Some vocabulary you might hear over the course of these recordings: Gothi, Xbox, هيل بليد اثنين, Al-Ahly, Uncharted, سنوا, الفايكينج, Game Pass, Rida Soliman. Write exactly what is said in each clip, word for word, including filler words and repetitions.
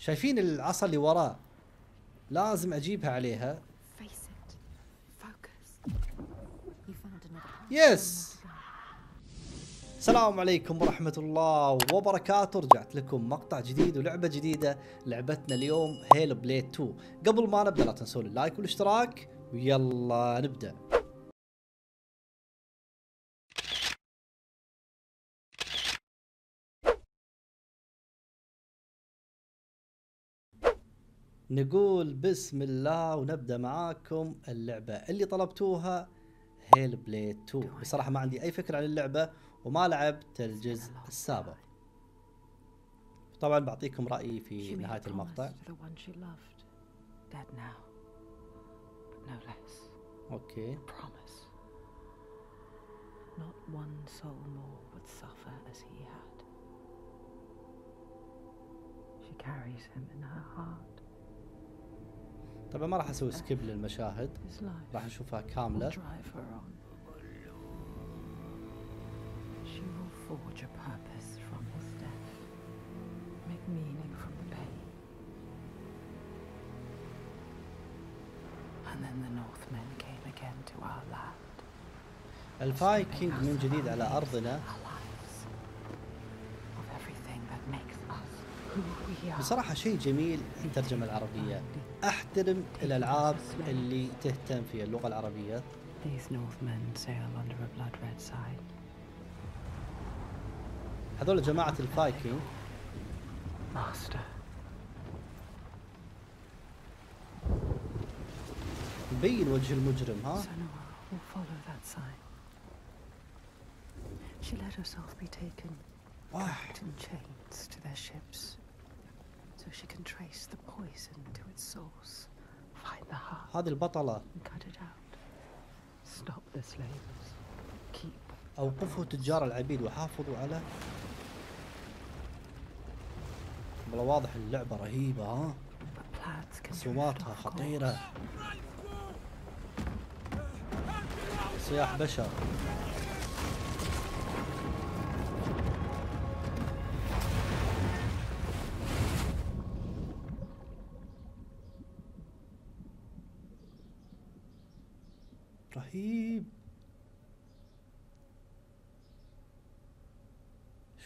شايفين العصا اللي وراه؟ لازم اجيبها عليها. يس. السلام عليكم ورحمة الله وبركاته، رجعت لكم مقطع جديد ولعبة جديدة. لعبتنا اليوم هيل بليد اثنين. قبل ما نبدأ لا تنسون اللايك والاشتراك، ويلا نبدأ. نقول بسم الله ونبدأ معاكم اللعبة اللي طلبتوها، هيل بليد اثنين. بصراحة ما عندي أي فكرة عن اللعبة وما لعبت الجزء السابق. طبعا بعطيكم رأيي في نهاية المقطع. اوكي. طبعا ما راح اسوي سكيب للمشاهد، راح نشوفها كاملة. الفايكنج من جديد على أرضنا. بصراحة شيء جميل الترجمة العربية، أحترم الألعاب اللي تهتم في اللغة العربية. هذول جماعة الفايكنج. يبين وجه المجرم. ها؟ واح. هذه البطلة. أوقفوا تجار العبيد وحافظوا على. والله واضح اللعبة رهيبة. ها؟ صوتها خطيرة. صياح بشر. رهيب.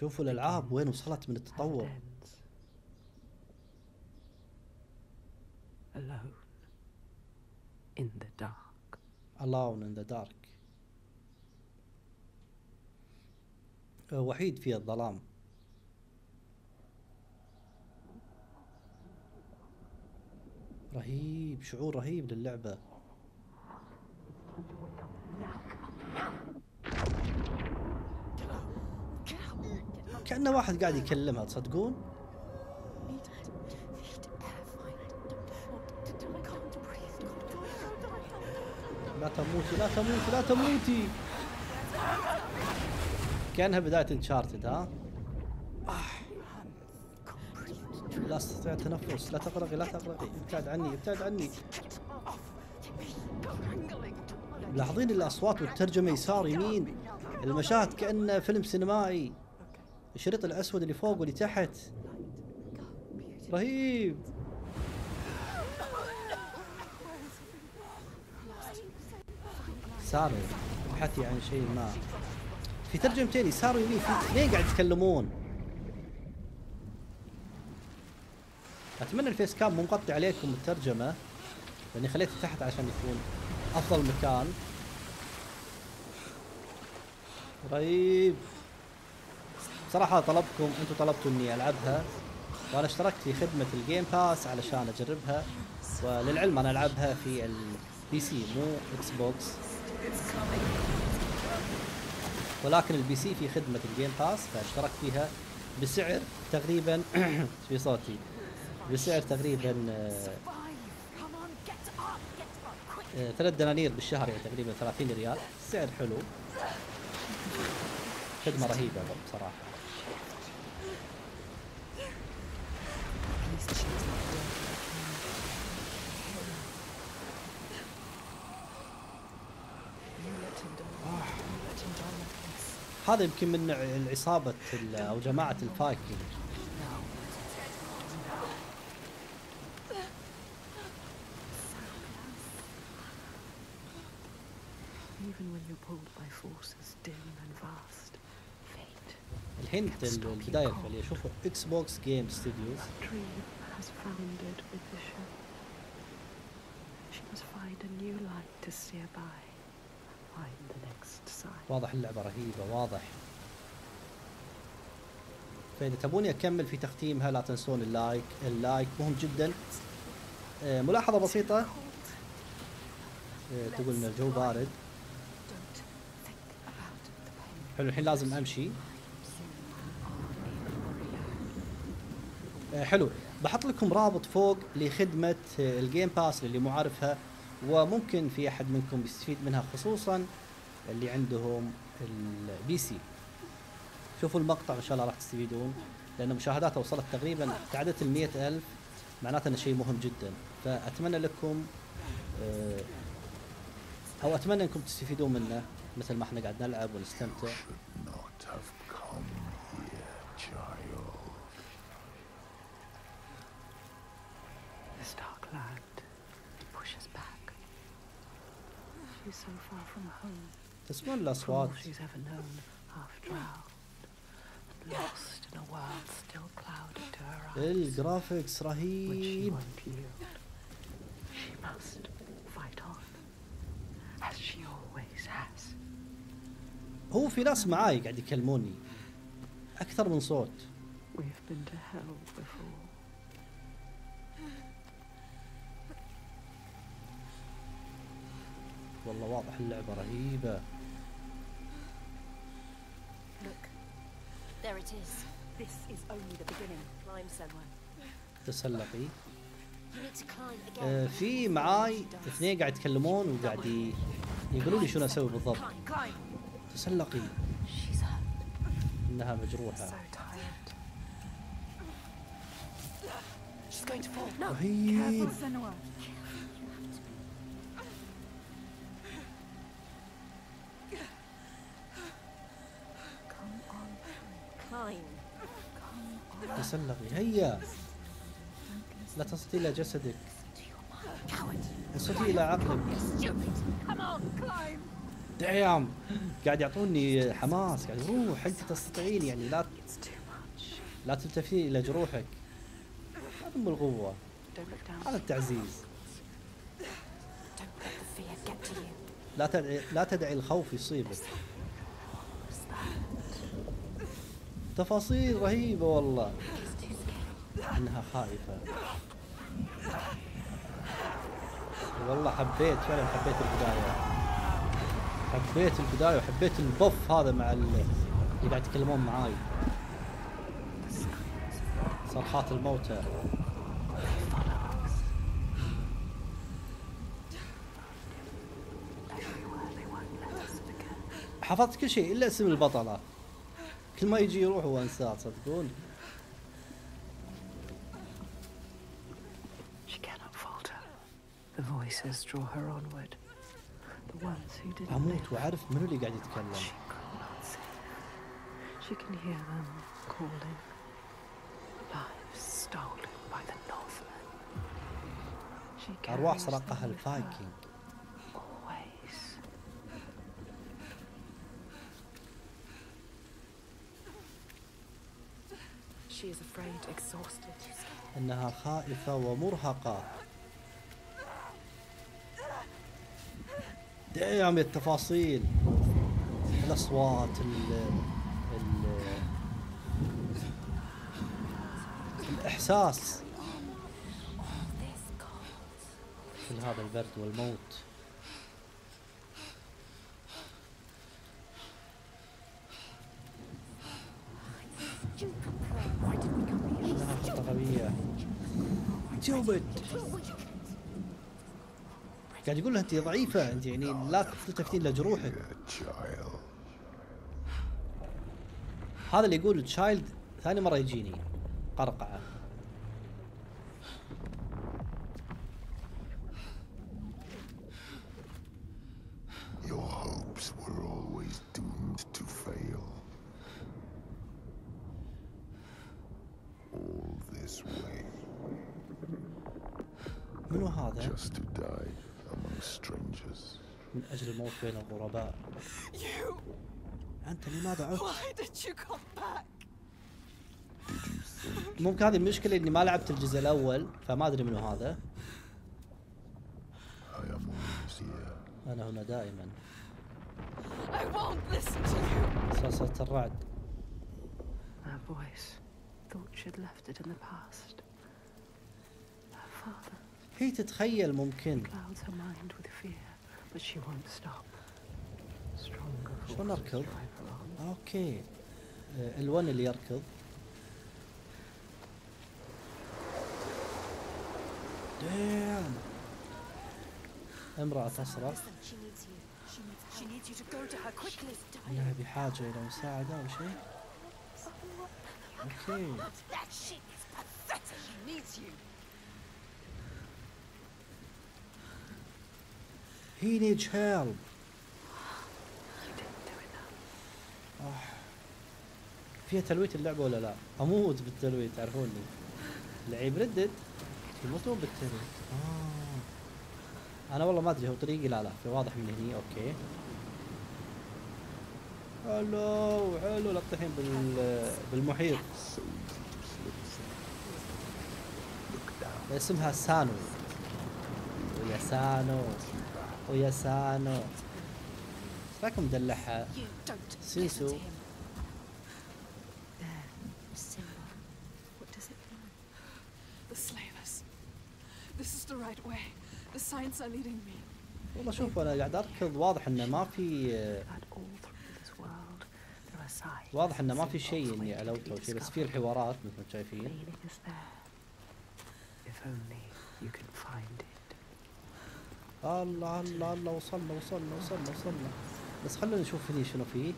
شوفوا الألعاب وين وصلت من التطور. Alone in the dark. وحيد في الظلام. رهيب، شعور رهيب للعبة. كأنه واحد قاعد يكلمها، تصدقون؟ لا تموتي لا تموتي لا تموتي. كأنها بداية انشارتد. ها؟ لا استطيع التنفس. لا تغرقي لا تغرقي. ابتعد عني ابتعد عني. ملاحظين الأصوات والترجمة يسار يمين؟ المشاهد كأنه فيلم سينمائي. الشريط الأسود اللي فوق واللي تحت رهيب. ساروا بحثي عن شيء ما. في ترجمتين يسار ويمين، في اثنين قاعد يتكلمون. اتمنى الفيس كام مو مغطي عليكم الترجمة، لاني خليته تحت عشان يكون افضل مكان. رهيب. صراحة طلبكم، انتم طلبتوا اني العبها، وانا اشتركت في خدمة الجيم باس علشان اجربها، وللعلم انا العبها في البي سي مو اكس بوكس. ولكن البي سي في خدمة الجيم باس فاشتركت فيها بسعر تقريبا في صوتي بسعر تقريبا ثلاث دنانير بالشهر، يعني تقريبا ثلاثين ريال. سعر حلو، خدمة رهيبة بصراحة. هذا يمكن من عصابة أو جماعة الفايكنج. even when you're pulled by forces dim and vast. Fate. الحين البداية الفعلية شوفوا Xbox Game Studios. A dream has foundered with the ship. She must find a new light to steer by. Find the next sign. واضح اللعبة رهيبة واضح. فإذا تبوني أكمل في تختيمها لا تنسون اللايك، اللايك مهم جدا. ملاحظة بسيطة تقول إن الجو بارد. حلو الحين لازم أمشي. حلو بحط لكم رابط فوق لخدمة الجيم باس اللي مو عارفها وممكن في أحد منكم يستفيد منها خصوصا اللي عندهم البي سي. شوفوا المقطع ان شاء الله راح تستفيدون لان مشاهداته وصلت تقريبا تعدت ال مئة ألف معناته انه شيء مهم جدا فاتمنى لكم او اتمنى انكم تستفيدون منه مثل ما احنا قاعد نلعب ونستمتع. تسمعون الاصوات lost in a world still clouded to her eyes. الجرافيكس رهيب. She must fight on as she always has. هو في ناس معاي قاعد يكلموني أكثر من صوت. We've been to hell before. والله واضح اللعبة رهيبة. There it is. This is only the beginning. Climb someone. تسلقي. في معاي اثنين قاعد يتكلمون وقاعد يقولوا لي شنو اسوي بالضبط. تسلقي. انها مجروحة. رهيب. تسلقي هيا لا تصطي الى جسدك انصتي الى عقلك دعم قاعد يعطوني حماس قاعد روح انت تستطيعين يعني لا لا تلتفتين الى جروحك هذا ام القوه هذا التعزيز لا تدعي لا تدعي الخوف يصيبك تفاصيل رهيبة والله انها خائفة والله حبيت فعلا حبيت البداية حبيت البداية وحبيت البف هذا مع اللي قاعد يتكلمون معاي صرخات الموتى حفظت كل شيء الا اسم البطلة كل ما يجي يروح وانساه تصدقون اموت واعرف منو اللي قاعد يتكلم ارواح سرقها الفايكينج إنها خائفة ومرهقة. دعم التفاصيل، الأصوات، ال ال الإحساس. كل هذا البرد والموت. قاعد يقول لها انت ضعيفه انت يعني لا تلتفتين لجروحك هذا اللي يقول تشايلد ثاني مره يجيني قرقعه من أجل الموت بين الغرباء. أنت لماذا عدت؟ ممكن هذه المشكلة إني ما لعبت الجزء الأول فما أدري منو هذا. أنا هنا دائما. صرصرة الرعد. هي تتخيل ممكن. شلون اركض؟ اوكي الون اللي يركض. دام امرأة تصرخ انها بحاجة الى مساعدة او شيء. اوكي He needs help. فيها تلويت اللعبة ولا لا؟ أموت بالتلويت تعرفوني. لعيب ردد يموتون بالتلويت. آه. أنا والله ما أدري هو طريقي لا لا في واضح من هني أوكي. حلو حلو لطحين بال بالمحيط. اسمها سانو. ويا سانو. ويا سانو راكم مدلعها سيسو. والله شوف انا قاعد اركض واضح انه ما في واضح انه ما في شيء اني علوته او شيء بس في الحوارات مثل ما شايفين. الله الله الله وصلنا وصلنا وصلنا وصلنا بس خلونا نشوف هني شنو فيه.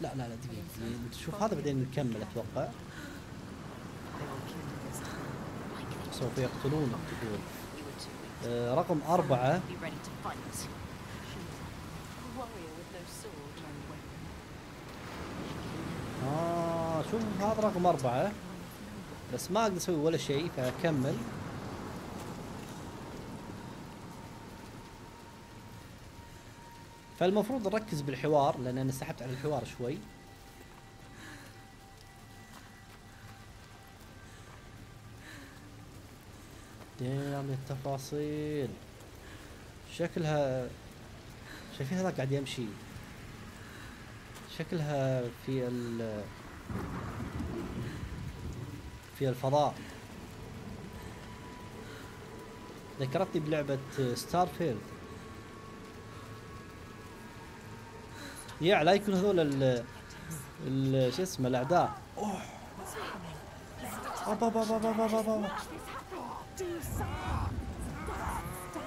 لا لا لا دقيقة نشوف هذا بعدين نكمل اتوقع. سوف يقتلونك تقول. آه رقم أربعة. آه شوف هذا رقم أربعة بس ما أقدر أسوي ولا شيء فأكمل. فالمفروض نركز بالحوار لان انا سحبت على الحوار شوي. دام التفاصيل شكلها شايفين هذا قاعد يمشي شكلها في ال في الفضاء. ذكرتني بلعبة ستارفيلد. يا لا يكون هذول ال ال شو اسمه الاعداء. اوه ابا با با با با با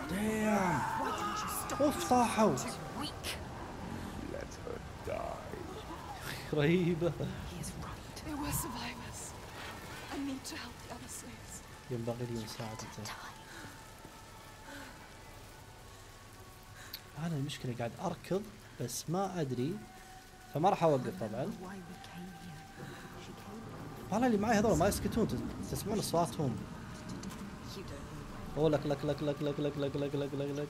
دايم اوف طاحوا. رهيبة. ينبغي لي مساعدته. انا المشكلة قاعد اركض بس ما ادري فما راح اوقف طبعا. والله اللي معي هذول ما يسكتون تسمعون اصواتهم. اوه لك لك لك لك لك لك لك لك لك لك لك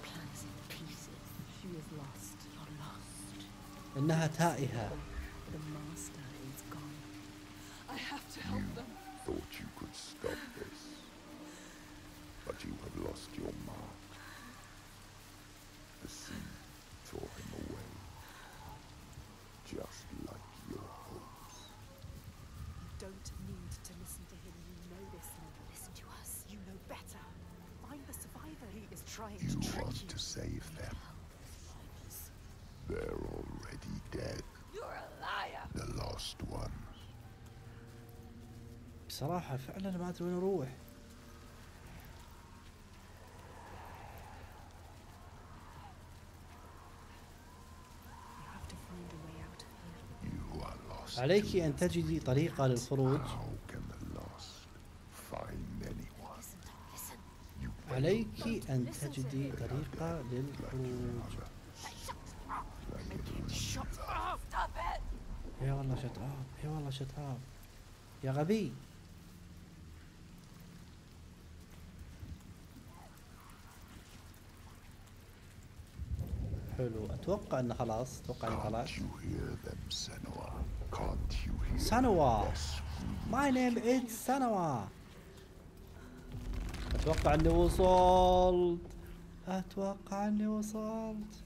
انها تائهة. Just like your hopes. You don't need to listen to him. You know this. Listen to us. You know better. Find the survivor. He is trying to trick you. You want to save them. They're already dead. You're a liar. The lost ones. بصراحة فعلا ما أدري وين أروح. عليك أن تجدي طريقة للخروج. عليك أن تجدي طريقة للخروج. يا والله شتاب يا والله شتاب يا غبي. حلو. اتوقع انه خلاص اتوقع انه طلع. سنوا ماي نيم از سنوا. اتوقع اني وصلت اتوقع اني وصلت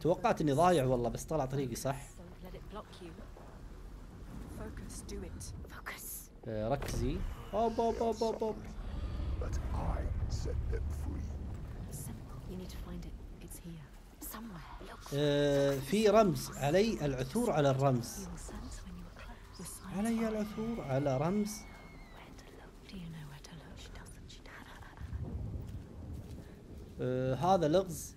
توقعت اني ضايع والله بس طلع طريقي صح. ركزي. اوب اوب اوب اوب اوب. في رمز علي العثور على الرمز. علي العثور على رمز. آه هذا لغز.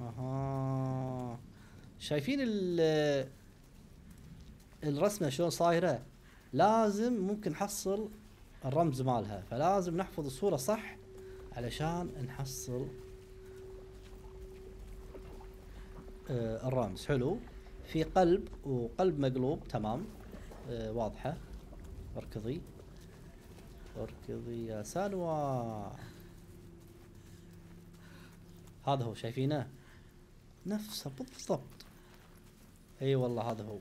اها شايفين الرسمه شلون صايره؟ لازم ممكن نحصل الرمز مالها، فلازم نحفظ الصوره صح علشان نحصل آه الرمز. حلو. في قلب وقلب مقلوب. تمام. آه واضحه. اركضي اركضي يا سانوا. هذا هو شايفينه نفسه بالضبط. اي والله هذا هو.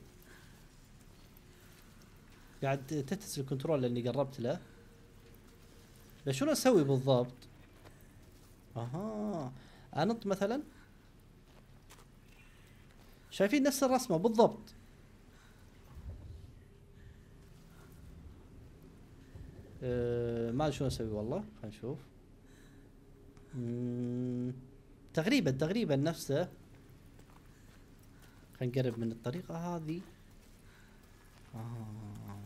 قاعد تتس الكنترول لاني قربت له. بس شنو اسوي بالضبط؟ اها انط مثلا. شايفين نفس الرسمه بالضبط. أه ما ادري شنو اسوي والله. خلينا نشوف. تقريبا تقريبا نفسه. خلينا نقرب من الطريقه هذه. آه.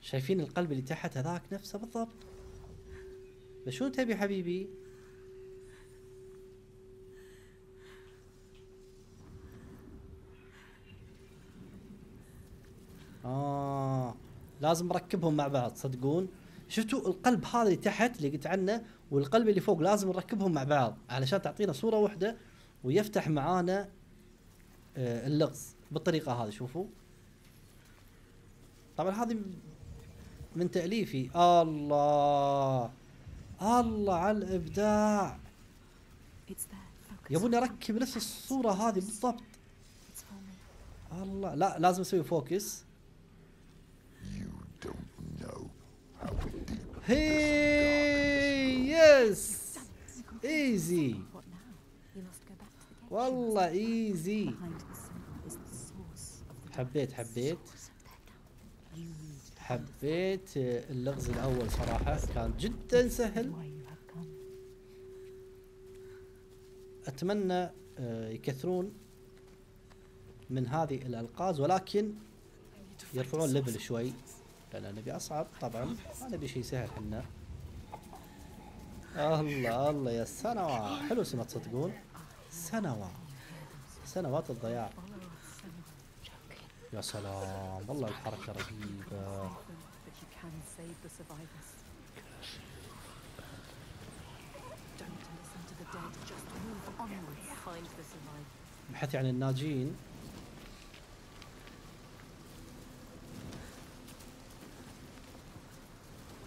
شايفين القلب اللي تحت هذاك نفسه بالضبط. بس شو تبي حبيبي؟ اه لازم نركبهم مع بعض. صدقون شفتوا القلب هذا اللي تحت اللي قلت عنه والقلب اللي فوق لازم نركبهم مع بعض علشان تعطينا صوره واحده ويفتح معانا آه اللغز بالطريقه هذه. شوفوا طبعا هذه من تاليفي. الله الله على الابداع. يبوني اركب نفس الصوره هذه بالضبط. الله لا لازم اسوي فوكس. هي يس ايزي والله ايزي. حبيت حبيت حبيت اللغز الاول صراحه كان جدا سهل. اتمنى يكثرون من هذه الالغاز ولكن يرفعون ليفل شوي لان نبي اصعب طبعا. انا نبي شيء سهل حنا. الله الله يا سنوات. حلو سمة تصدقون سنوات سنوات الضياع. يا سلام والله الحركة رهيبة. بحثي عن الناجين.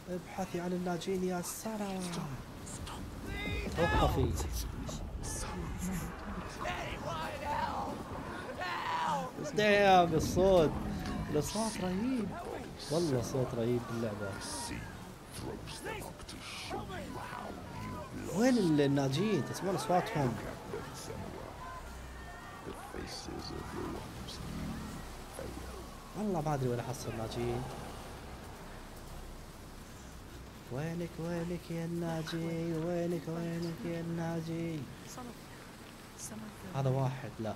ابحثي عن الناجين يا سارة. توقفي. دايم الصوت. الصوت رهيب. والله صوت رهيب باللعبة. وين الناجين؟ تسمعون اصواتهم. والله ما ادري وين احصل ناجين. وينك وينك يا الناجي؟ وينك وينك يا الناجي؟ هذا واحد. لا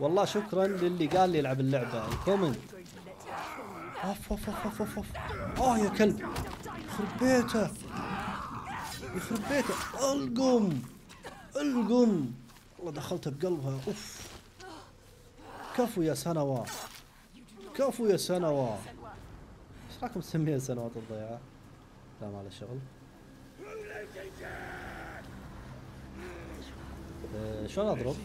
والله شكرا للي قال لي العب اللعبة. الكومنت. اوف اوف اوف اوف اوف. اه يا كلب خرب بيته. يخرب بيتك. القم القم. والله دخلتها بقلبها. اوف كفو يا سنوا، كفو يا سنوا. ايش رايكم تسميها سنوات الضيعة؟ لا ما له شغل. أه شلون اضرب؟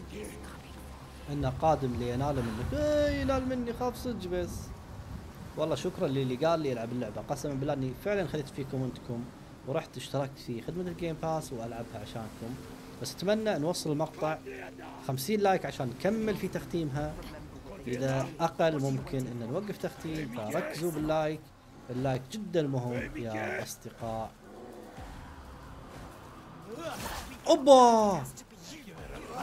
انه قادم لينال منك. اي ينال مني، خاف صدق بس. والله شكرا للي قال لي العب اللعبه، قسما بالله اني فعلا خليت في كومنتكم ورحت اشتركت في خدمه الجيم باس والعبها عشانكم. بس اتمنى نوصل المقطع خمسين لايك عشان نكمل في تختيمها، اذا اقل ممكن ان نوقف تختيم، فركزوا باللايك، اللايك جدا مهم يا اصدقاء. اوبا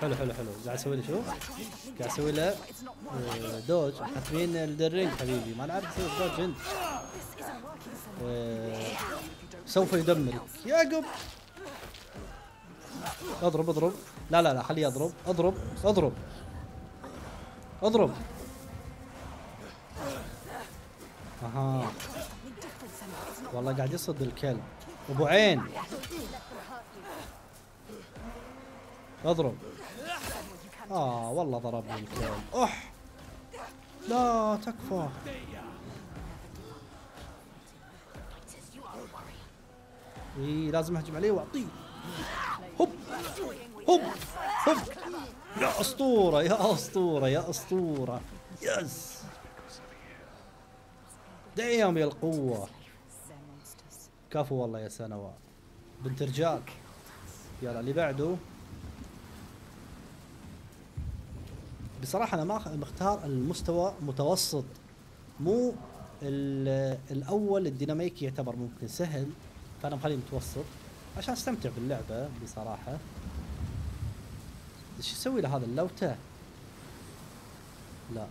حلو حلو حلو. قاعد اسوي له شو؟ قاعد اسوي له دوج. حاطين الدرينج حبيبي، ما نعرف نسوي دوج انت. سوف يدمرك يا قب. اضرب اضرب. لا لا لا خليه يضرب. اضرب اضرب اضرب. اها والله قاعد يصد الكلب. ابو عين اضرب. اه والله ضربني الكلب. اح لا تكفى. اي لازم اهجم عليه واعطيه. هوب هوب هوب. يا اسطوره يا اسطوره يا اسطوره. يس دايم يا القوه. كفو والله يا سنوات بنت رجال. يلا اللي بعده. بصراحه انا ما مختار المستوى متوسط، مو الاول الديناميكي يعتبر ممكن سهل، فانا مخليه متوسط عشان استمتع باللعبه بصراحه. ايش يسوي له هذا اللوته؟ لا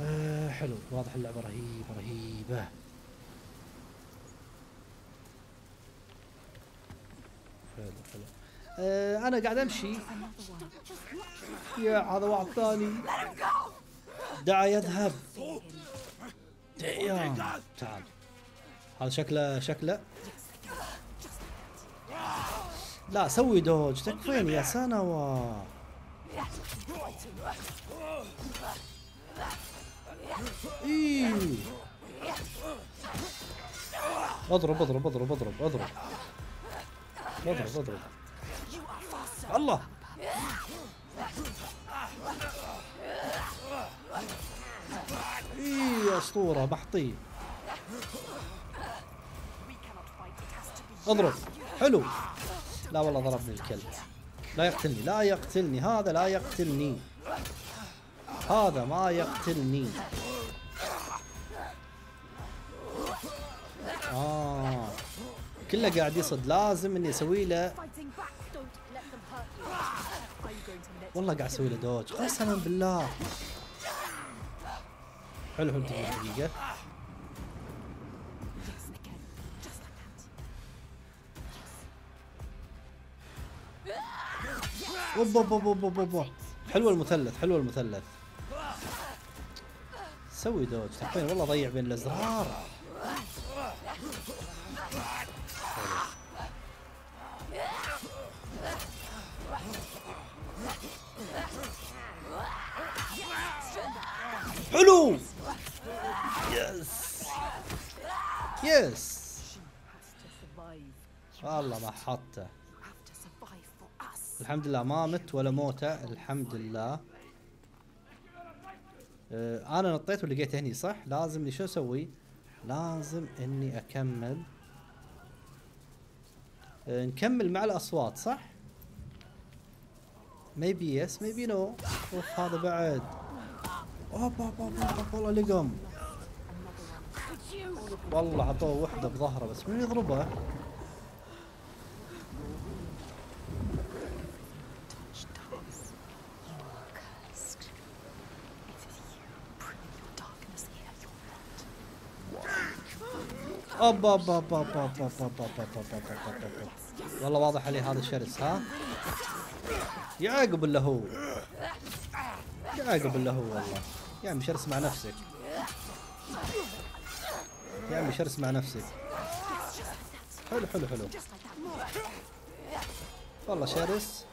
آه حلو. واضح اللعبه رهيبه رهيبه. حلو حلو. آه انا قاعد امشي يا هذا واحد ثاني. دعه يذهب. تعال هذا شكله شكله. لا سوي دوج تكفين يا سنوا. اي اضرب اضرب اضرب اضرب اضرب اضرب اضرب. الله اي يا اسطوره بحطيه. اضرب حلو. لا والله ضربني الكلب. لا يقتلني لا يقتلني هذا، لا يقتلني هذا، ما يقتلني. آه كله قاعد يصد، لازم اني اسوي له. والله قاعد اسوي له دوج قسما بالله. حلو حلو. دقيقة بو بو بو بو بو. حلو المثلث حلو المثلث. سوي دوج تحفين. والله ضيع بين الازرار. حلو يس يس. والله ما حطه. الحمد لله ما مت ولا موته الحمد لله. آه انا نطيت ولقيته هني صح. لازم شو اسوي؟ لازم اني اكمل. آه نكمل مع الاصوات صح؟ ميبي يس ميبي نو. اوف هذا بعد. اوب اوب اوب اوب. والله لقم. والله عطوه وحده بظهره بس من يضربه. اوبا اوبا اوبا اوبا اوبا اوبا اوبا. والله واضح عليه هذا الشرس ها؟ يعاقب الا هو. يعاقب الا هو والله. يا عمي شرس مع نفسك. يا عمي شرس مع نفسك. حلو حلو حلو. والله شرس.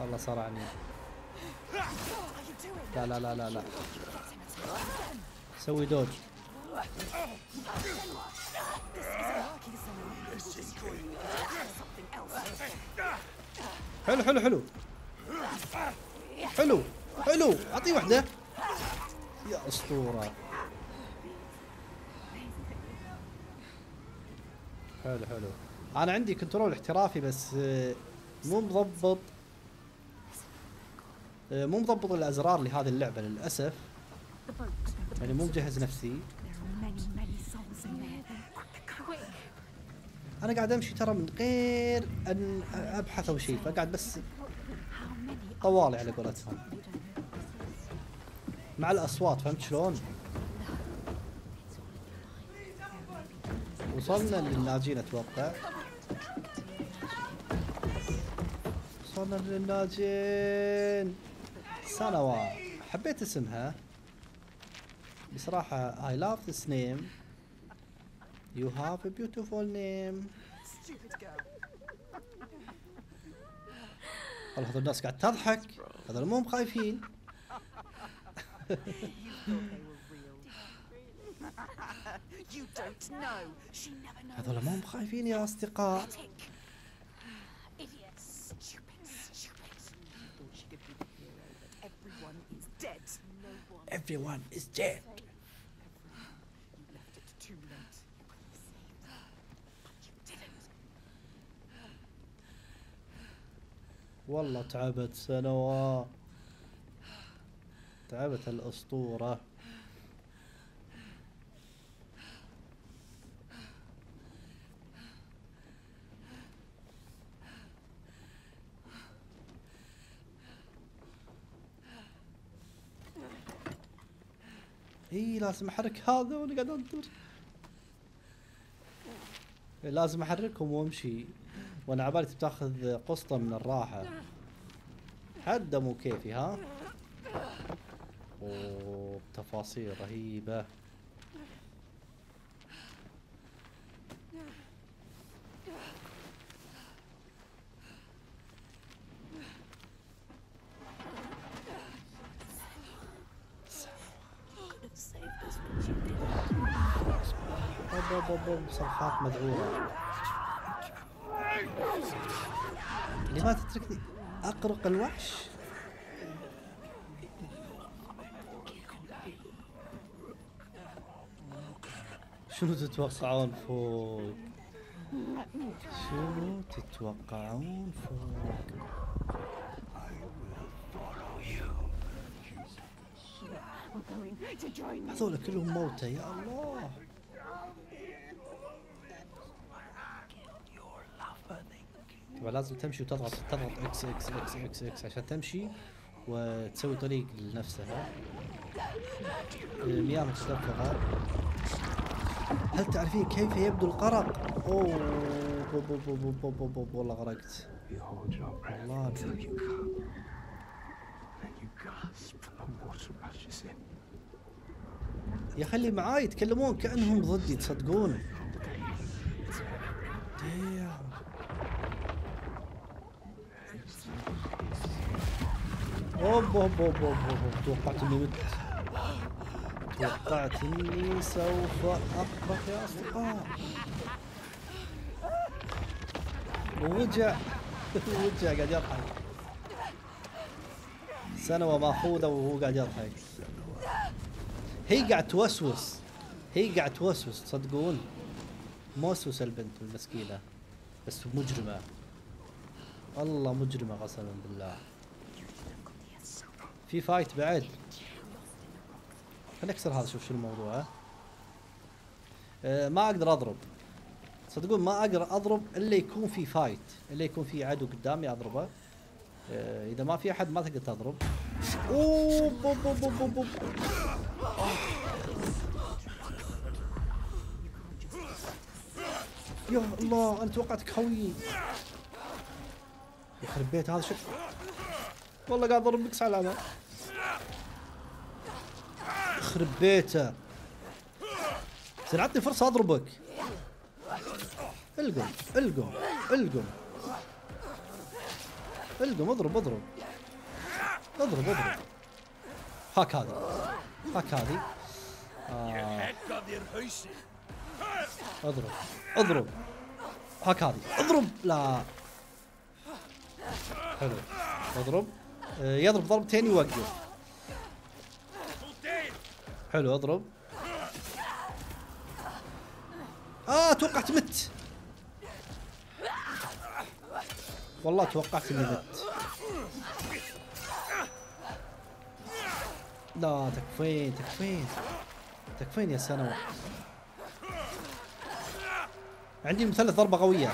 والله صرعني. لا لا لا لا لا. سوي دوج. حلو حلو حلو حلو حلو. اعطيه واحده يا اسطوره. حلو حلو. انا عندي كنترول احترافي بس مو مضبط، مو مضبط الازرار لهذه اللعبه للاسف، يعني مو مجهز نفسي. انا قاعد امشي ترى من غير ان ابحث او شيء، فقاعد بس طوالي على قولتهم مع الاصوات. فهمت شلون؟ وصلنا للناجين اتوقع. وصلنا للناجين. سنوا حبيت اسمها بصراحة. I love this name. You have a beautiful name. والله هذول الناس قاعد تضحك، هذول مو خايفين. هذول مو خايفين يا أصدقاء. Everyone is dead. والله تعبت سنوا، تعبت الأسطورة. اي لازم احرك هذا وانا قاعد انطر. لازم احركهم وامشي. وانا عبالي بتاخذ قسطة من الراحة. حد مو كيفي ها. اوه تفاصيل رهيبة. صرخات مذعورة. لماذا تتركني أقرق الوحش؟ شنو تتوقعون فوق؟ شنو تتوقعون فوق؟ هذول كلهم موتى يا الله. لازم تمشي وتضغط تضغط اكس اكس اكس اكس اكس عشان تمشي وتسوي طريق لنفسها. المياه مستنفذة. هل تعرفين كيف يبدو القرق؟ اوه بوب بوب بوب بوب بوب بوب. والله غرقت. والله يا خلي معاي يتكلمون كأنهم ضدي. تصدقون؟ اوب اوب اوب اوب اوب. توقعت اني مت. توقعت اني سوف اقبح يا اصدقاء. ووجع ووجع قاعد يضحك. سنوى ماخوذه وهو قاعد يضحك. هي قاعد توسوس. هي قاعد توسوس تصدقون؟ موسوسه البنت المسكينه بس مجرمه. والله مجرمه قسما بالله. في فايت بعد. خليني اكسر هذا. شوف شو الموضوع. أه ما اقدر اضرب صدقون. ما اقدر اضرب الا يكون في فايت، الا يكون في عدو قدامي اضربه. أه اذا ما في احد ما تقدر تضرب. اوه بوب بوب بوب بوب. يا الله انا توقعتك خوي. يخرب بيت هذا شو والله قاعد اضرب بكس على العمى. يخرب بيته بس عطني فرصه اضربك. القم القم القم القم اضرب اضرب اضرب اضرب. هاك هذه هاك هذه. آه. اضرب اضرب هاك هذه اضرب. لا حلو اضرب. آه يضرب ضربتين يوقف. حلو اضرب. اه توقعت مت والله توقعت اني مت. لا تكفين تكفين تكفين يا سنوات. عندي مثلث ضربة قوية.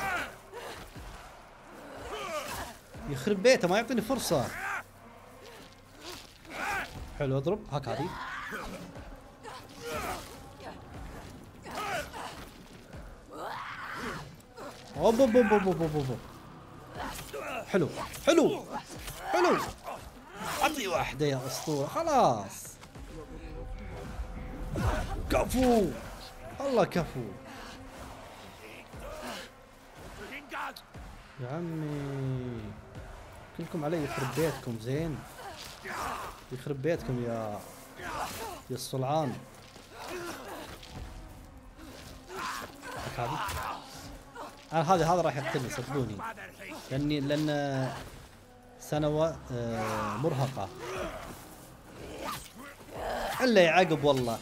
يخرب بيته ما يعطيني فرصة. حلو اضرب هاك هذه. اوب اوب اوب اوب اوب. حلو حلو حلو. اعطي واحدة يا اسطورة خلاص. كفو الله كفو. يا عمي كلكم علي يخرب بيتكم زين. يخرب بيتكم يا يا الصلعان. هذه انا هذا هذا راح يقتلني صدقوني لاني لان سنوى مرهقة. الا يعاقب والله.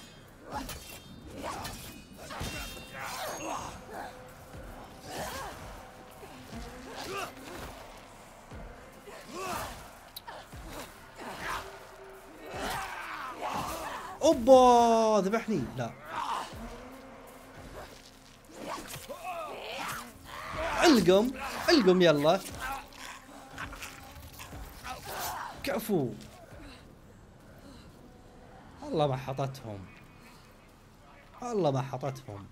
اوبا ذبحني. لا القم القم يلا كفو. الله ما حطتهم الله ما حطتهم.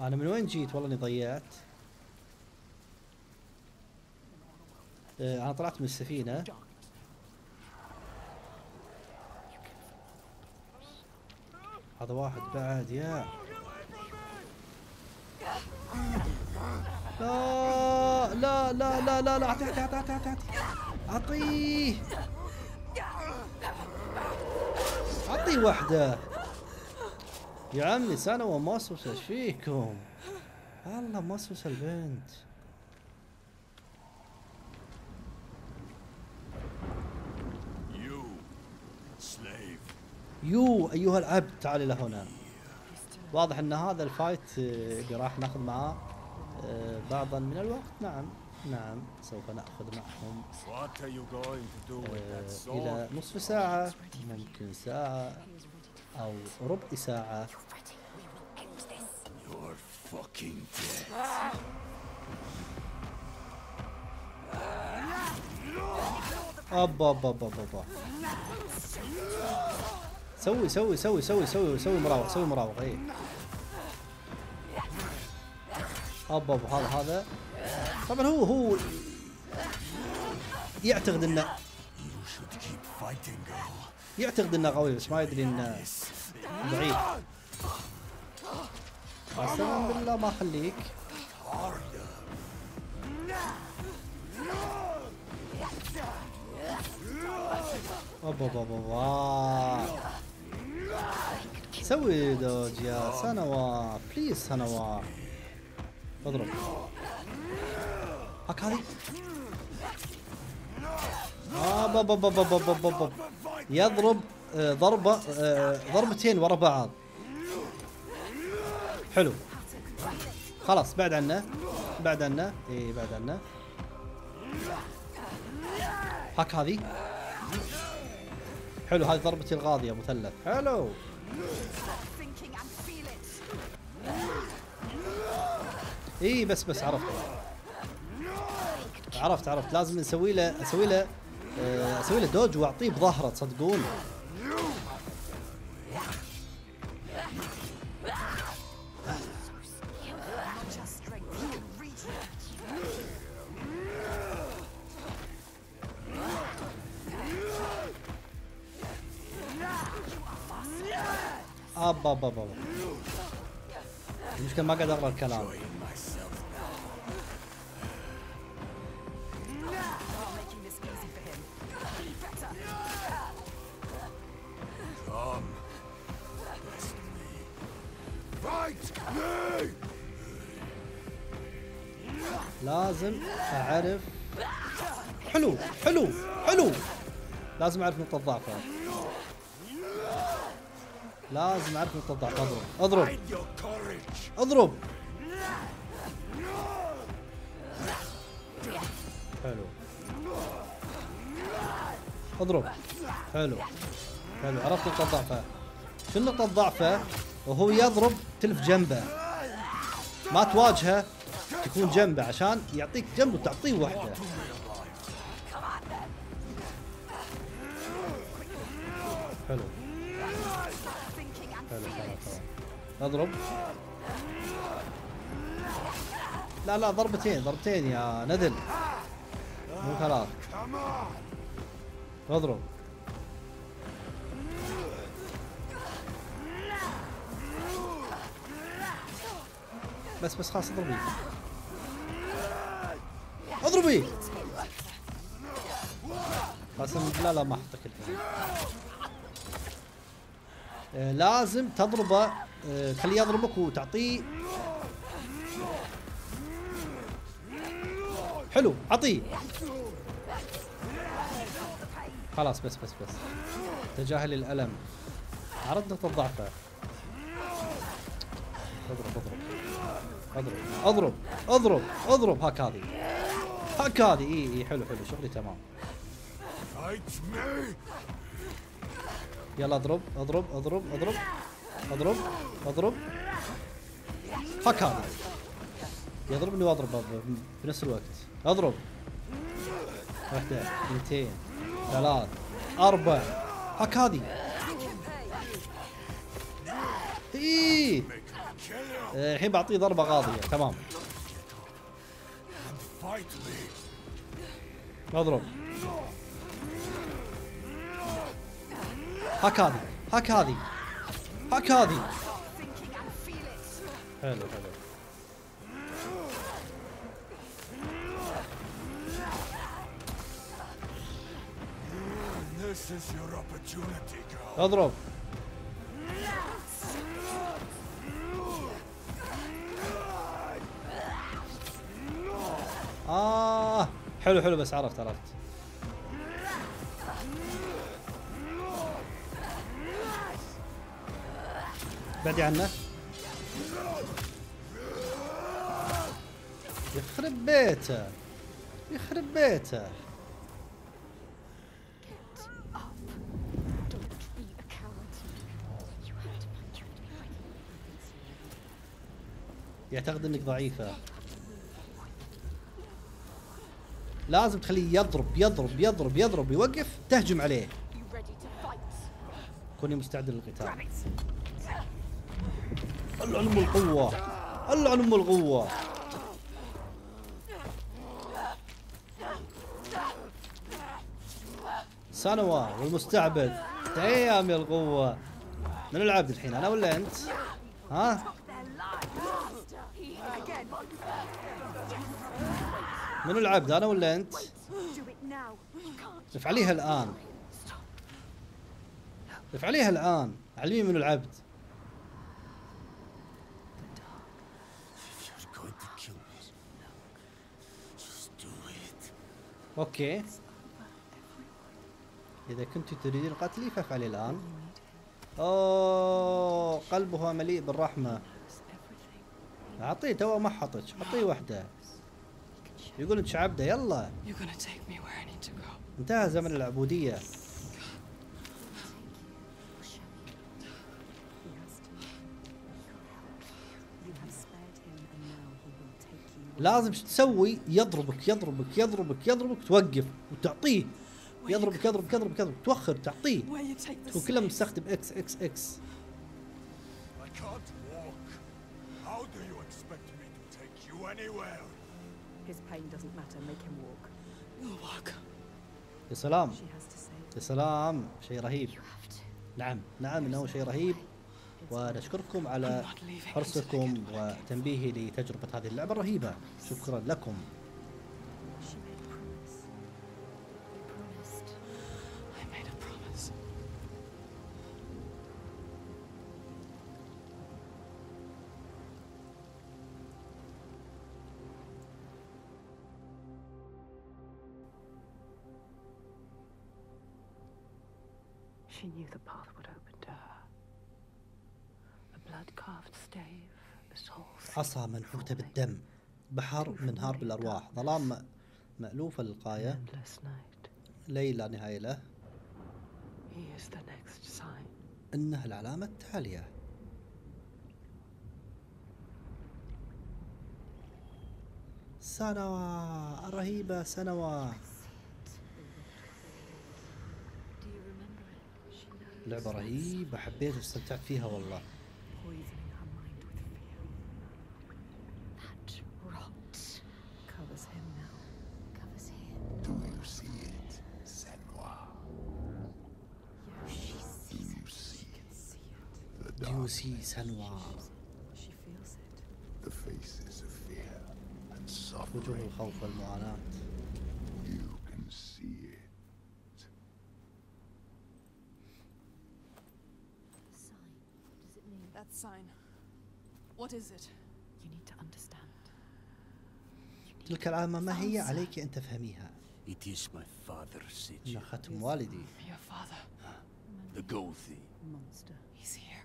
انا من وين جيت والله اني ضيعت. انا طلعت من السفينة. هذا واحد بعد يا. لا لا لا لا لا لا اعطيه اعطيه اعطيه اعطيه اعطيه واحدة يا عمي. سنوى مصوصة ايش فيكم؟ والله مصوصة البنت. يو ايها العبد تعال الى هنا. واضح ان هذا الفايت اللي راح ناخذ معاه بعضا من الوقت. نعم نعم سوف ناخذ معهم الى نصف ساعه ممكن ساعه او ربع ساعه. ابا ابا ابا ابا. سوي سوي سوي سوي سوي سوي مراوغ سوي مراوغ. اي اب اب هذا هذا طبعا هو هو يعتقد انه يعتقد انه قوي بس ما يدري انه ضعيف. قسما بالله ما اخليك. اب اب اب اب. سوي دوج يا سنوى بليز سنوى. اضرب هاك هذه. آه باب باب باب باب باب. يضرب آه ضربة آه ضربتين ورا بعض. حلو خلاص بعد عنا بعد عنا اي بعد عنا. هاك هذه. حلو هذه ضربتي الغاضية مثلث. حلو اي بس بس عرفت عرفت عرفت لازم نسوي له اسوي له اسوي له دوج واعطيه بظهره تصدقون. ابا ابا ابا المشكلة ما قاعد اقرا الكلام. لازم اعرف. حلو حلو حلو. لازم اعرف نقطة ضعفه. لازم اعرف نقطة ضعفه. اضرب اضرب اضرب. حلو. اضرب. حلو حلو. عرفت نقطة ضعفه. شو نقطة ضعفه؟ وهو يضرب تلف جنبه. ما تواجهه، تكون جنبه عشان يعطيك جنب وتعطيه وحده. حلو. حلو حلو. اضرب. لا لا ضربتين ضربتين يا ندل. مو ثلاث. اضرب. بس بس خلاص اضربيه. اضربيه. قسم بالله لا ما احطك الحين. آه لازم تضربه. آه خليه يضربك وتعطيه. حلو اعطيه. خلاص بس بس بس. تجاهل الالم. عرض نقطة ضعفه. اضرب اضرب. اضرب اضرب اضرب اضرب. هاك هذه هاك هذه. اي اي حلو حلو. شغلي تمام. يلا اضرب اضرب اضرب اضرب اضرب اضرب. هاك هذه. يضربني واضربه بنفس الوقت. اضرب. واحده اثنتين ثلاث اربع. هاك هذه. اي الحين بعطيه ضربة غاضية. تمام. اضرب. هاك هذه هاك هذه هاك هذه. حلو حلو. اضرب. آه حلو حلو. بس عرفت عرفت. بعدي عنه. يخرب بيته يخرب بيته. يعتقد انك ضعيفة. لازم تخليه يضرب يضرب يضرب يضرب. يوقف تهجم عليه. كوني مستعد للقتال. الله على ام القوة. الله على ام القوة. سنوى والمستعبد. دايم يا القوة. من العبد الحين انا ولا انت؟ ها؟ منو العبد انا ولا انت؟ افعليها الان. افعليها الان. علمي منو العبد. اوكي. اذا كنت تريدين قتلي فافعلي الان. اوه قلبها مليء بالرحمه. اعطيه تو ما حطك. اعطيه وحده. يقول انت عبده. يلا انتهى زمن العبودية. لازم شو تسوي؟ يضربك يضربك يضربك يضربك. توقف وتعطيه يضربك يضربك يضربك يضربك توخر تعطيه. تكون كلها مستخدم اكس اكس اكس. يا سلام يا سلام شيء رهيب. نعم نعم انه شيء رهيب. ونشكركم على حرصكم وتنبيهي لتجربة هذه اللعبة الرهيبة، شكرا لكم. She knew the path would open to her. A blood-carved stave, a soul. عصا منحوتة بالدم، بحر منهار بالأرواح، ظلام مألوفة للغاية، ليل لا نهاية له. إنها العلامة التالية. سنوى رهيبة سنوى. لعبة رهيبة حبيتها واستمتعت فيها والله. يوسي سنوا وجوه الخوف والمعاناة. Sign. What is it? You need to understand. تلك العلامة ما هي؟ عليك أن تفهميها. It is my father's sigil. ختم والدي. Your father. The Gothi. Monster. He's here.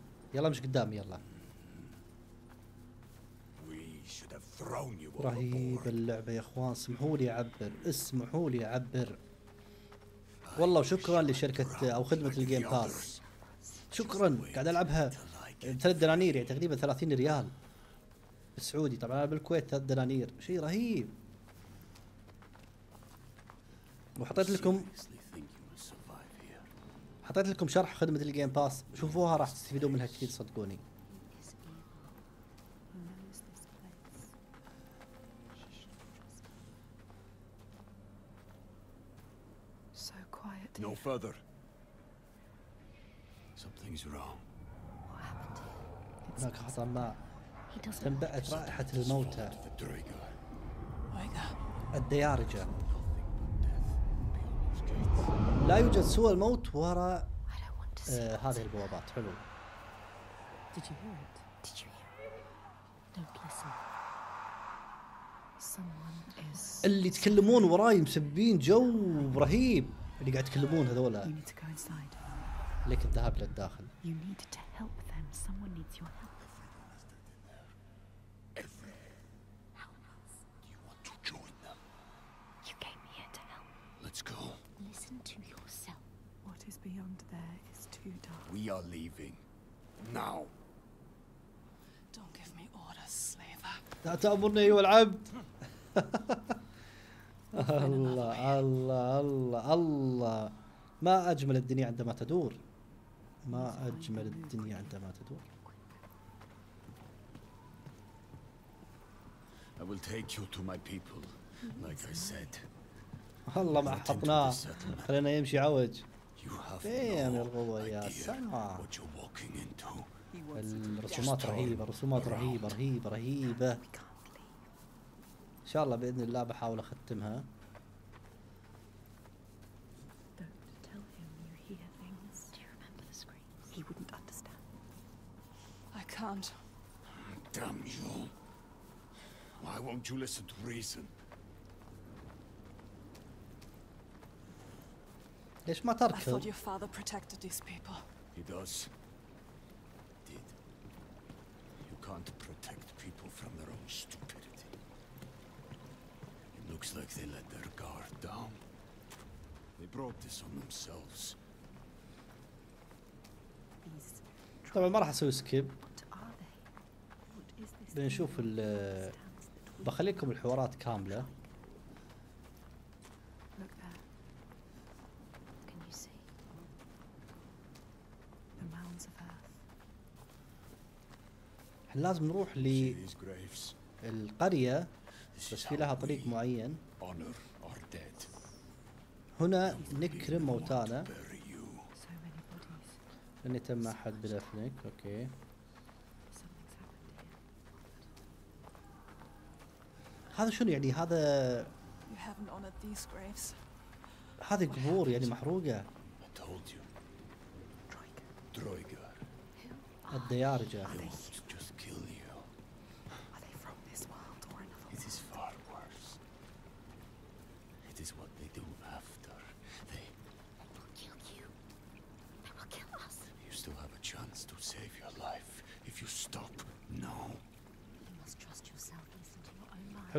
يلا مش قدامي يلا. رهيبة اللعبة يا اخوان، اسمحوا لي اعبر، اسمحوا لي اعبر والله. وشكرا لشركة او خدمة الجيم باس، شكرا. قاعد العبها ثلاث دنانير يعني تقريبا ثلاثين ريال بالسعودي، طبعا انا بالكويت ثلاث دنانير شيء رهيب. وحطيت لكم حطيت لكم شرح خدمة الجيم باس، شوفوها راح تستفيدون منها كثير صدقوني. هناك حصل ما تنبأت رائحة الموتى الديارجة. لا يوجد سوى الموت وراء آه هذه البوابات. حلو. اللي يتكلمون وراي مسبين جو رهيب، اللي قاعد يتكلمون هذولا. لك الذهاب للداخل. Someone needs your help. Every. How else? Do you want to join them? You came here to help. Let's go. Listen to yourself. What is beyond there is too dark. We are leaving. Now. Don't give me orders, slaver. لا تأمرني أيها العبد. الله الله الله الله. ما أجمل الدنيا عندما تدور. ما أجمل الدنيا عندما تدور. I will take you to my people, like I said. الله ما حطناه، خلينا يمشي عوج. فين القوة يا سما؟ الرسومات رهيبة، رسومات رهيبة رهيبة رهيبة. إن شاء الله بإذن الله بحاول أختمها. Damn you! Why won't you listen to reason? ليش ما تركض؟ Looks like they let their guard down. They brought this on themselves. طبعا ما راح اسوي سكيب. بنشوف ال بخليكم الحوارات كاملة. احنا لازم نروح للقرية بس في لها طريق معين. هنا نكرم موتانا. اني تم احد بالافنك. اوكي هذا شنو يعني؟ هذا هذه قبور يعني محروقة. الديارجة حلو.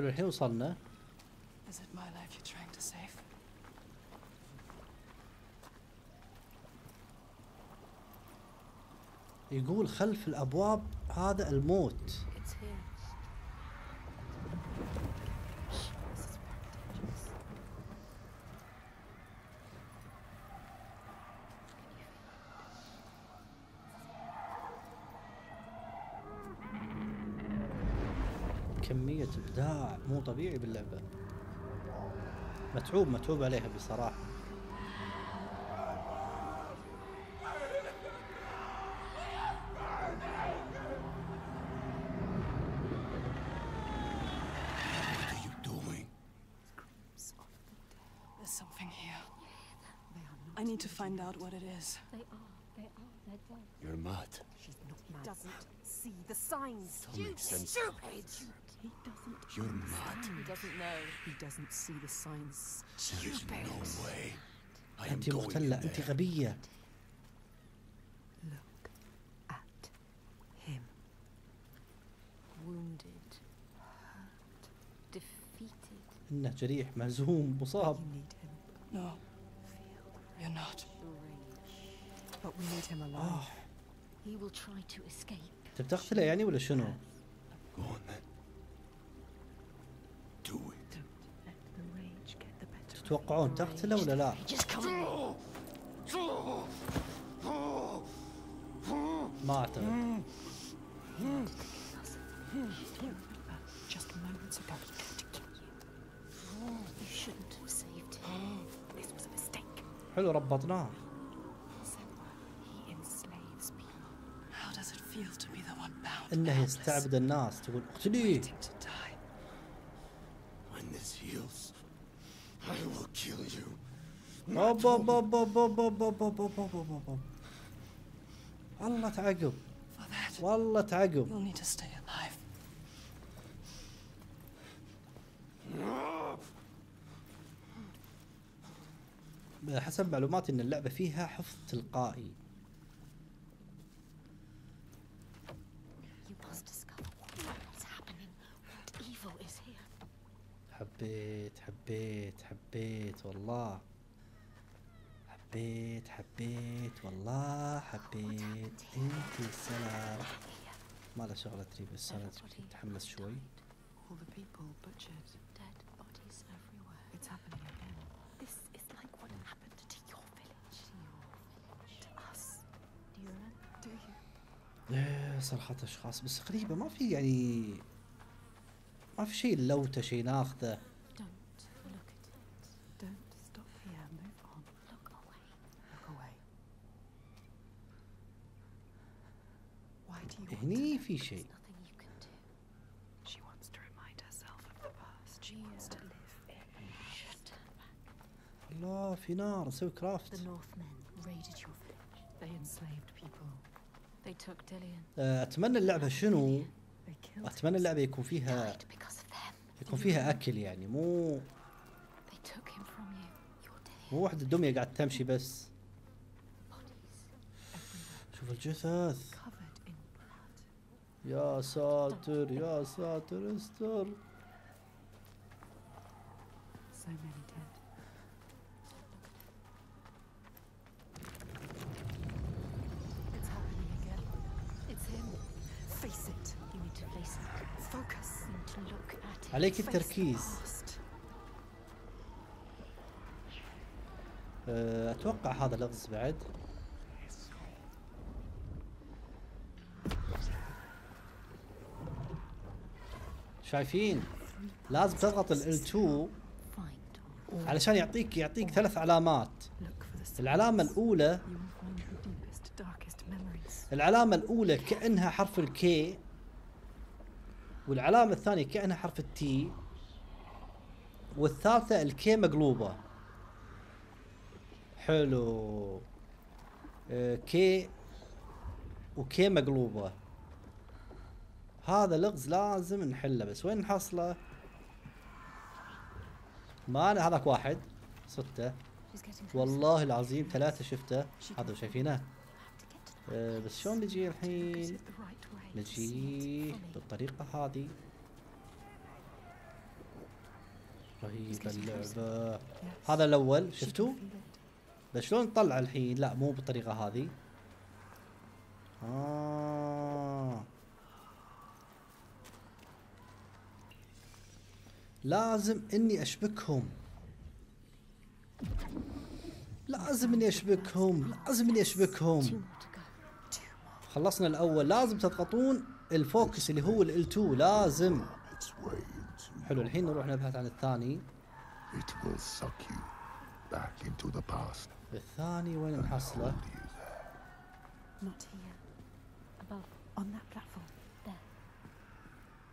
الحين وصلنا. يقول خلف الابواب هذا الموت. كمية إبداع مو طبيعي باللعبة. متعوب متعوب عليها بصراحة. He doesn't. You're mad. He doesn't know. He doesn't see the signs. There is no way. I am going there. أنت غبية. Look at him. Wounded, hurt, defeated. إنه جريح مهزوم مصاب. No, you're not. But we need him alive. He will try to escape. تبي تقتله يعني ولا شنو؟ Go on then. تتوقعون تقتله ولا لا؟ ما اعتقد. حلو ربطناه. انه يستعبد الناس. تقول اقتليه. باب باب باب باب باب باب باب باب والله تعقب. والله تعقب. بحسب معلوماتي ان اللعبة فيها حفظ تلقائي. حبيت حبيت حبيت والله. حبيت حبيت والله حبيت. انت السلام ما له شغله تريب بس انا متحمس شوي. صرخة اشخاص بس قريبه. ما في يعني ما في شيء لوته شيء ناخذه. هني في شيء. الله في نار. نسوي كرافت. اتمنى اللعبة شنو؟ اتمنى اللعبة يكون فيها يكون فيها اكل يعني. مو مو وحده الدميه قاعد تمشي بس. شوف الجثث. يا ساتر يا ساتر استر. عليك التركيز. اتوقع هذا لغز بعد. شايفين لازم تضغط ال إل تو علشان يعطيك يعطيك ثلاث علامات. العلامة الأولى العلامة الأولى كأنها حرف الكي، والعلامة الثانية كأنها حرف التي، والثالثة الكي مقلوبة. حلو. كي وكي مقلوبة. هذا لغز لازم نحله، بس وين نحصله؟ ما أنا هذاك واحد ستة والله العظيم ثلاثة شفته هذا شايفينه. أه بس شلون نجي الحين؟ نجي بالطريقة هذه. رهيبة اللعبة. هذا الأول شفتوه؟ بس شلون نطلع الحين؟ لا مو بالطريقة هذه. آه لازم إني أشبكهم. لازم إني أشبكهم، لازم إني أشبكهم. خلصنا الأول، لازم تضغطون الفوكس اللي هو ال إل تو لازم. حلو الحين نروح نبحث عن الثاني. الثاني وين نحصله؟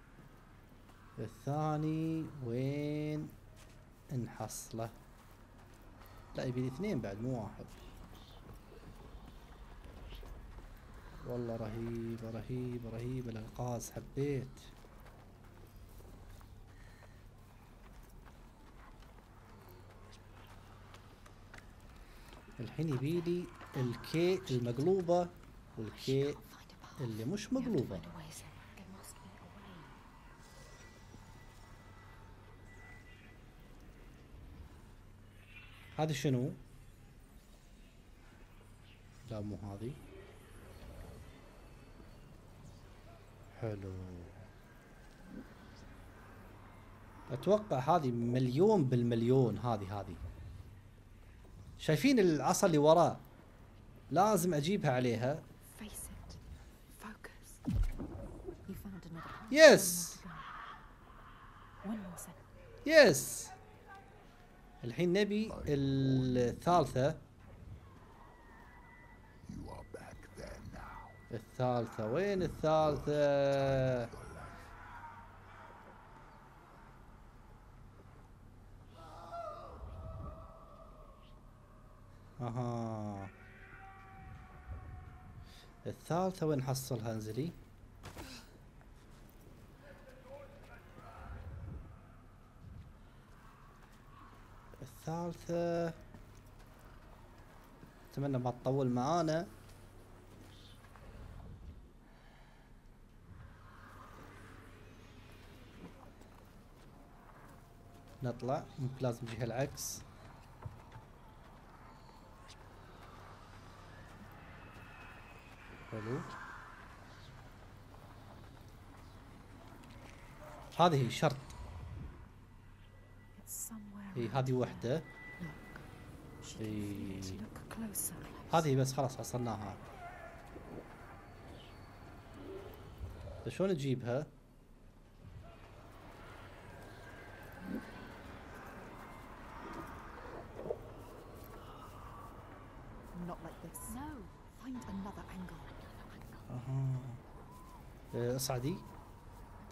الثاني وين نحصله؟ لا يبي لي اثنين بعد مو واحد. والله رهيبة رهيبة رهيبة الألغاز حبيت. الحين يبيلي الكي المقلوبة والكي اللي مش مقلوبة. هذه شنو؟ لا مو هذه. حلو. اتوقع هذه مليون بالمليون. هذه هذه شايفين العصا اللي وراه لازم اجيبها عليها. يس يس. الحين نبي الثالثة. الثالثة وين الثالثة؟ اها الثالثة وين حصلها؟ انزلي. الثالثة اتمنى ما تطول معانا. نطلع لازم جهة العكس. حلو. هذه شرط. اي هذه وحدة. اي هذه بس خلاص حصلناها. شلون نجيبها؟ اصعدي.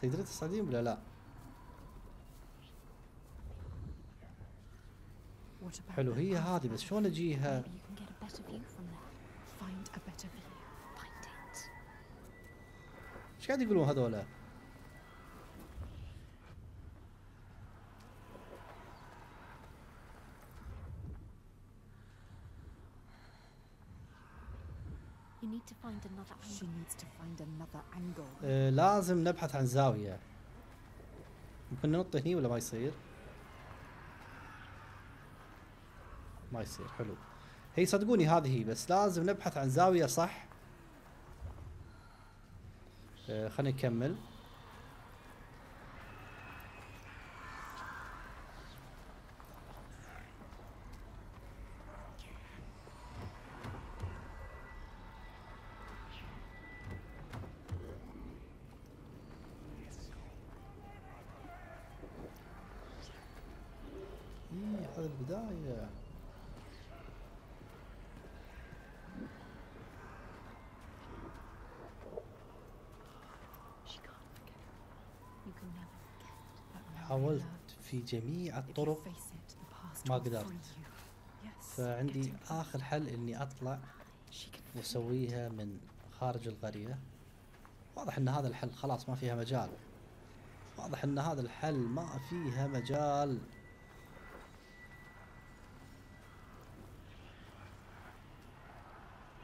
تقدري تصعدين ولا لا؟ حلو هي هذه بس شلون اجيها؟ ايش قاعد يقولون هذولا؟ آه لازم نبحث عن زاوية. ممكن ننط هني ولا ما يصير؟ ما يصير. حلو. هي صدقوني هذه هي، بس لازم نبحث عن زاوية صح. آه خلينا نكمل. حاولت في جميع الطرق ما قدرت، فعندي آخر حل إني أطلع وأسويها من خارج القرية. واضح إن هذا الحل خلاص ما فيها مجال، واضح إن هذا الحل ما فيها مجال.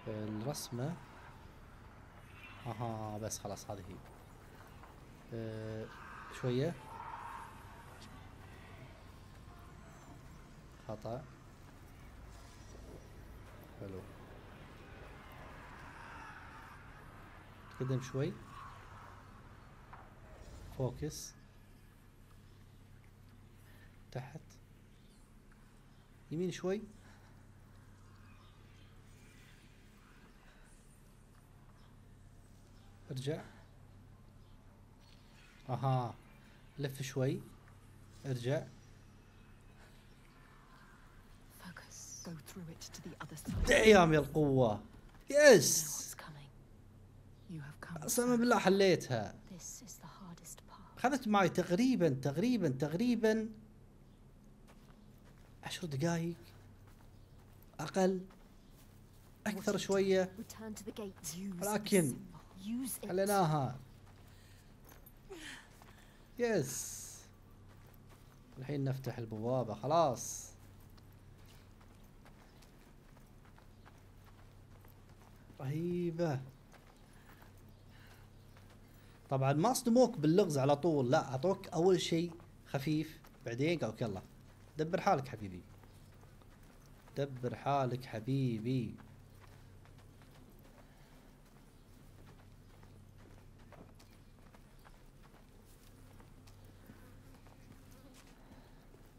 الرسمة أها بس خلاص هذه هي. أه شوية خطأ. حلو تقدم شوي. فوكس تحت يمين شوي. ارجع اها لف شوي. ارجع دعيام يا القوة. يس قسما بالله حليتها. اخذت معي تقريبا تقريبا تقريبا عشر دقايق اقل اكثر شوية، ولكن حليناها. يس الحين نفتح البوابة خلاص. رهيبة. طبعا ما صدموك باللغز على طول، لا اعطوك اول شيء خفيف بعدين قالوك يلا دبر حالك حبيبي، دبر حالك حبيبي.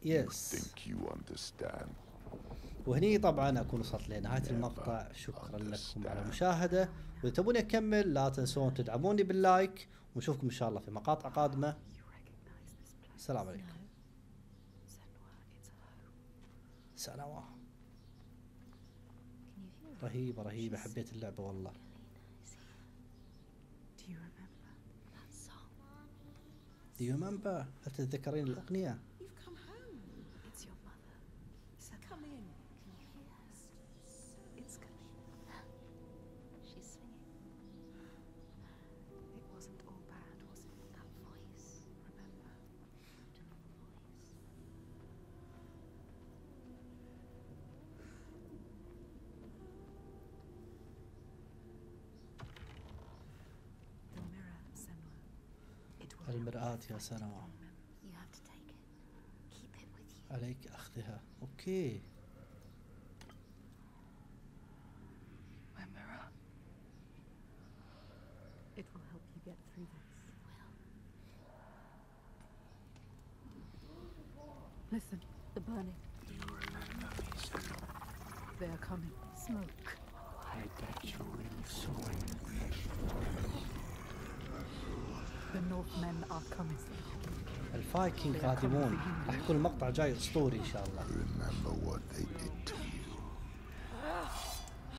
يس وهني طبعا اكون وصلت لنهايه المقطع. شكرا لكم على المشاهده، واذا تبوني اكمل لا تنسون تدعموني باللايك، ونشوفكم ان شاء الله في مقاطع قادمه. السلام عليكم. سلام. رهيبه رهيبه حبيت اللعبه والله. Do you remember؟ هل تتذكرين الاغنيه؟ المرآة يا سنوى عليك أخذها. أوكي الفايكنج قادمون. راح يكون المقطع جاي اسطوري ان شاء الله.